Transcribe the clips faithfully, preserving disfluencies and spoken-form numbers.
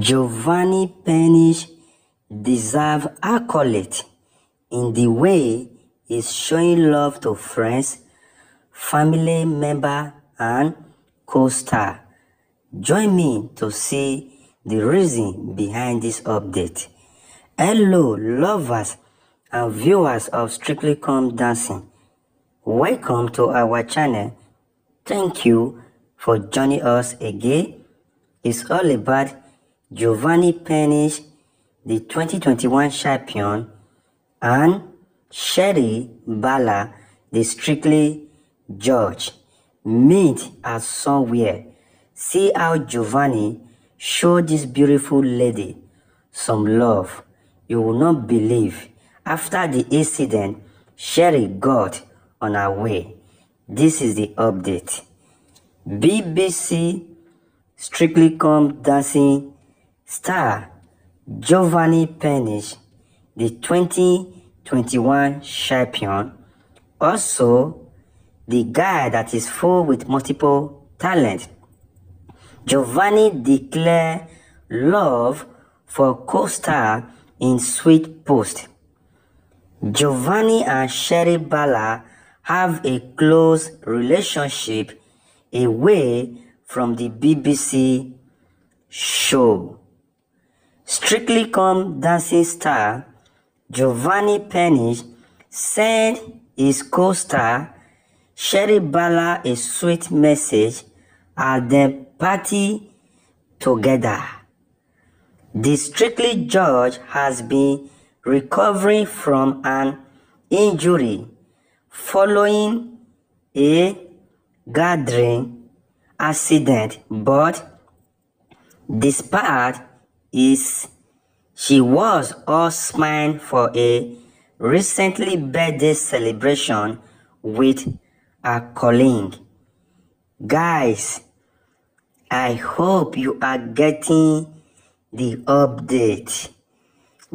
Giovanni Pernice deserves accolades in the way he's showing love to friends, family member, and co-star. Join me to see the reason behind this update. Hello, lovers and viewers of Strictly Come Dancing. Welcome to our channel. Thank you for joining us again. It's all about Giovanni Pernice, the twenty twenty-one champion, and Shirley Ballas, the Strictly judge. Meet us somewhere. See how Giovanni showed this beautiful lady some love. You will not believe. After the incident, Shirley got on her way. This is the update. B B C Strictly Come Dancing star Giovanni Pernice, the twenty twenty-one champion, also the guy that is full with multiple talent. Giovanni declared love for co-star in sweet post. Giovanni and Shirley Ballas have a close relationship away from the B B C show. Strictly Come Dancing star Giovanni Pernice sent his co-star Shirley Ballas a sweet message at the party together. The Strictly judge has been recovering from an injury following a gathering accident, but despite is she was all smiling for a recently birthday celebration with a colleague. Guys, I hope you are getting the update.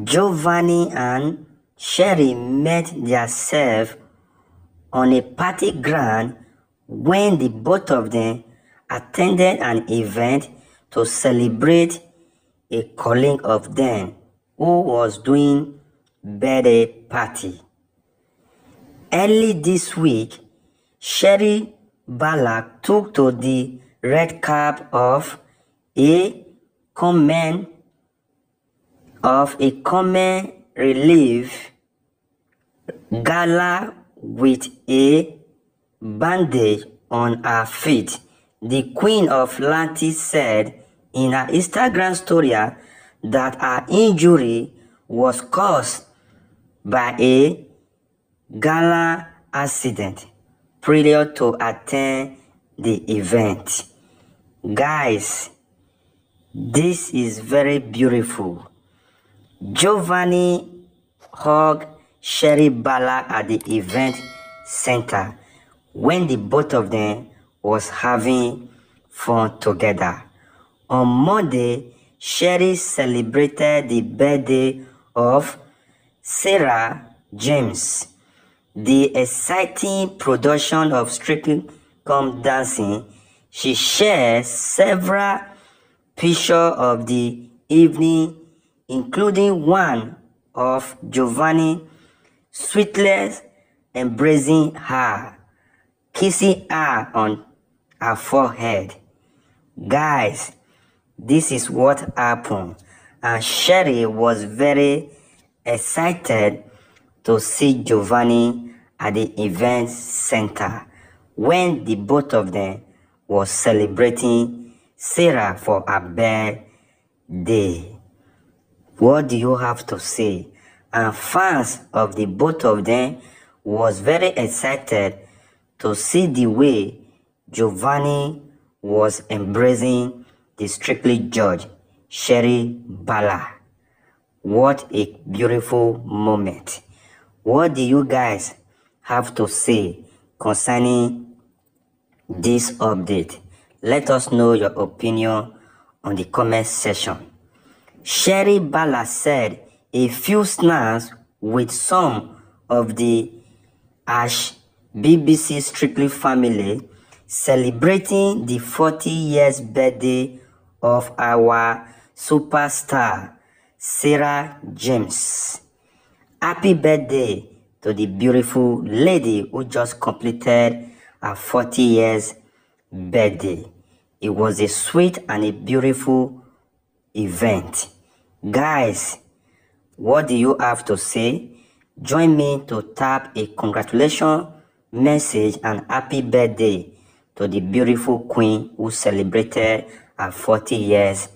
Giovanni and Shirley met themselves on a party ground when the both of them attended an event to celebrate a colleague of them who was doing birthday party. Early this week, Shirley Ballas took to the red carpet of a common of a common relief gala with a bandage on her feet. The Queen of Latin said in her Instagram story that her injury was caused by a gala accident prior to attend the event. Guys, this is very beautiful. Giovanni hugged Shirley Ballas at the event center when the both of them was having fun together. On Monday, Shirley celebrated the birthday of Sarah James. The exciting production of Strictly Come Dancing, she shared several pictures of the evening, including one of Giovanni sweetly embracing her, kissing her on her forehead. Guys, this is what happened, and Shirley was very excited to see Giovanni at the event center when the both of them were celebrating Sarah for her birthday. What do you have to say? And fans of the both of them was very excited to see the way Giovanni was embracing the Strictly judge Shirley Ballas. What a beautiful moment. What do you guys have to say concerning this update? Let us know your opinion on the comment section. Shirley Ballas said a few snaps with some of the Ash B B C Strictly family celebrating the forty years birthday of our superstar Sarah James. Happy birthday to the beautiful lady who just completed her forty years birthday. It was a sweet and a beautiful event. Guys, what do you have to say? Join me to tap a congratulations message and happy birthday to the beautiful queen who celebrated her forty years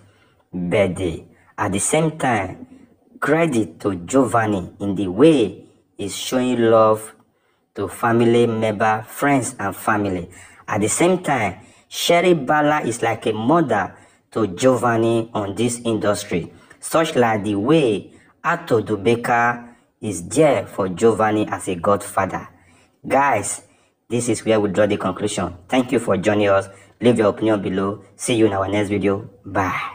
birthday. At the same time, credit to Giovanni in the way he's showing love to family member, friends and family. At the same time, Shirley Ballas is like a mother to Giovanni on this industry, such like the way Ato Dubeka is there for Giovanni as a godfather. Guys, this is where we draw the conclusion. Thank you for joining us. Leave your opinion below. See you in our next video. Bye.